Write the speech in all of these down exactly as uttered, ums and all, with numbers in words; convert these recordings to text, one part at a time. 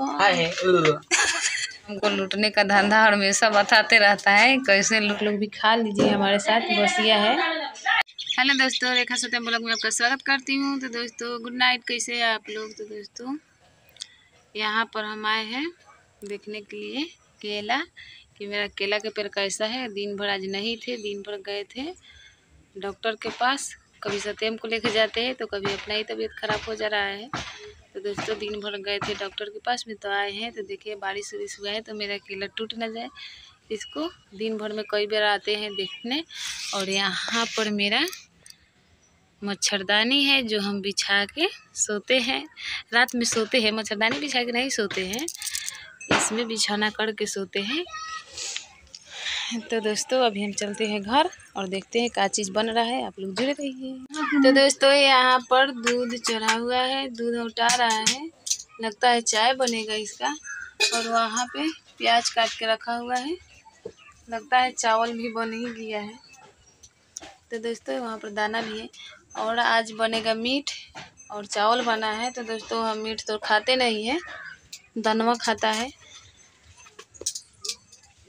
हमको लूटने का धंधा हमेशा बताते रहता है, कैसे लूट लोग भी खा लीजिए हमारे साथ बसिया है। हेलो दोस्तों, रेखा सत्यम ब्लॉग में आपका स्वागत करती हूँ। तो दोस्तों गुड नाइट, कैसे हैं आप लोग। तो दोस्तों यहाँ पर हम आए हैं देखने के लिए केला कि मेरा केला के पेड़ कैसा है। दिन भर आज नहीं थे, दिन भर गए थे डॉक्टर के पास, कभी सत्यम को लेके जाते हैं तो कभी अपना ही तबीयत खराब हो जा रहा है। तो दोस्तों दिन भर गए थे डॉक्टर के पास में तो आए हैं। तो देखिए बारिश उरिश हुआ है तो मेरा केला टूट ना जाए, इसको दिन भर में कई बार आते हैं देखने। और यहाँ पर मेरा मच्छरदानी है जो हम बिछा के सोते हैं, रात में सोते हैं, मच्छरदानी बिछा के नहीं सोते हैं, इसमें बिछाना करके सोते हैं। तो दोस्तों अभी हम चलते हैं घर और देखते हैं क्या चीज़ बन रहा है, आप लोग जुड़े रहिए। तो दोस्तों यहाँ पर दूध चढ़ा हुआ है, दूध उठा रहा है, लगता है चाय बनेगा इसका। और वहाँ पे प्याज काट के रखा हुआ है, लगता है चावल भी बन ही गया है। तो दोस्तों वहाँ पर दाना भी है और आज बनेगा मीट और चावल बना है। तो दोस्तों हम मीट तो खाते नहीं है, दानवा खाता है।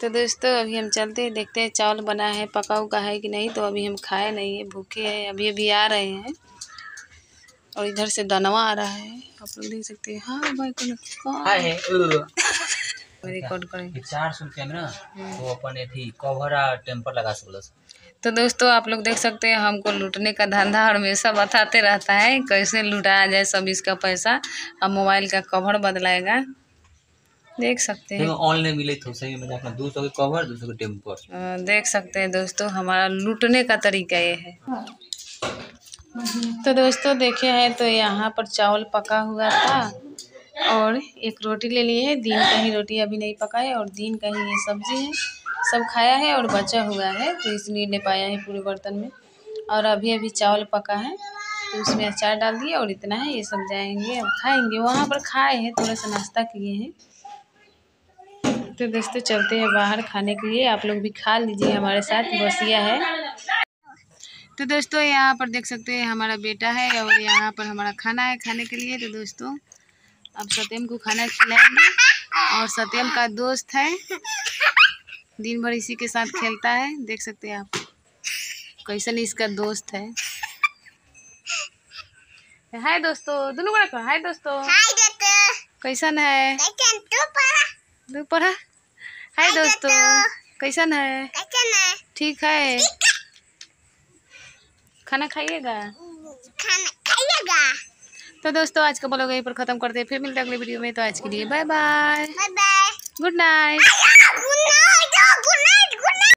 तो दोस्तों अभी हम चलते हैं, देखते हैं चावल बना है पका उका है कि नहीं। तो अभी हम खाए नहीं है, भूखे हैं, अभी अभी आ रहे हैं। और इधर से दानवा आ रहा है, आप लोग देख सकते हैं। हाँ भाई कौन। तो दोस्तों आप लोग देख सकते हैं, हमको लूटने का धंधा हमेशा बताते रहता है, कैसे लूटाया जाए सब इसका पैसा। अब मोबाइल का कवर बदलाएगा, देख सकते हैं ऑनलाइन मिले तो सही में अपना दो सौ के कवर दो सौ के टेम्पर, देख सकते हैं दोस्तों हमारा लूटने का तरीका ये है। तो दोस्तों देखे हैं तो यहाँ पर चावल पका हुआ था और एक रोटी ले लिए है, दिन का ही रोटी अभी नहीं पका है और दिन का ही ये सब्जी है, सब खाया है और बचा हुआ है तो इसलिए ले पाया है पूरे बर्तन में। और अभी अभी चावल पका है तो उसमें अचार डाल दिए और इतना है, ये सब जाएंगे अब खाएंगे। वहाँ पर खाए हैं, थोड़ा सा नाश्ता किए हैं। तो दोस्तों चलते हैं बाहर खाने के लिए, आप लोग भी खा लीजिए हमारे साथ बसिया है। तो दोस्तों यहाँ पर देख सकते हैं हमारा बेटा है और यहाँ पर हमारा खाना है खाने के लिए। तो दोस्तों अब सत्यम को खाना खिलाएंगे और सत्यम का दोस्त है, दिन भर इसी के साथ खेलता है, देख सकते हैं आप कैसा नहीं इसका दोस्त है। हाय दोस्तों, दोनों बड़ा करो। हाय दोस्तों, हाय दोस्तों, कैसन है? तू पढ़ा? हाय दोस्तों, कैसन है? ठीक है, खाना खाइएगा, खाना खाइएगा। तो दोस्तों आज का ब्लॉग यहीं पर खत्म करते हैं, फिर मिलते हैं अगले वीडियो में। तो आज के लिए बाय बाय, गुड नाइट।